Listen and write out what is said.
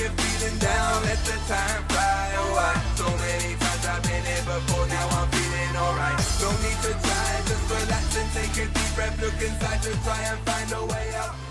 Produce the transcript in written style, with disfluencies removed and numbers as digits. you're feeling down, let the time fly. Oh, so many times I've been here before, now I'm feeling alright. Don't need to try, just relax and take a deep breath. Look inside to try and find a way out.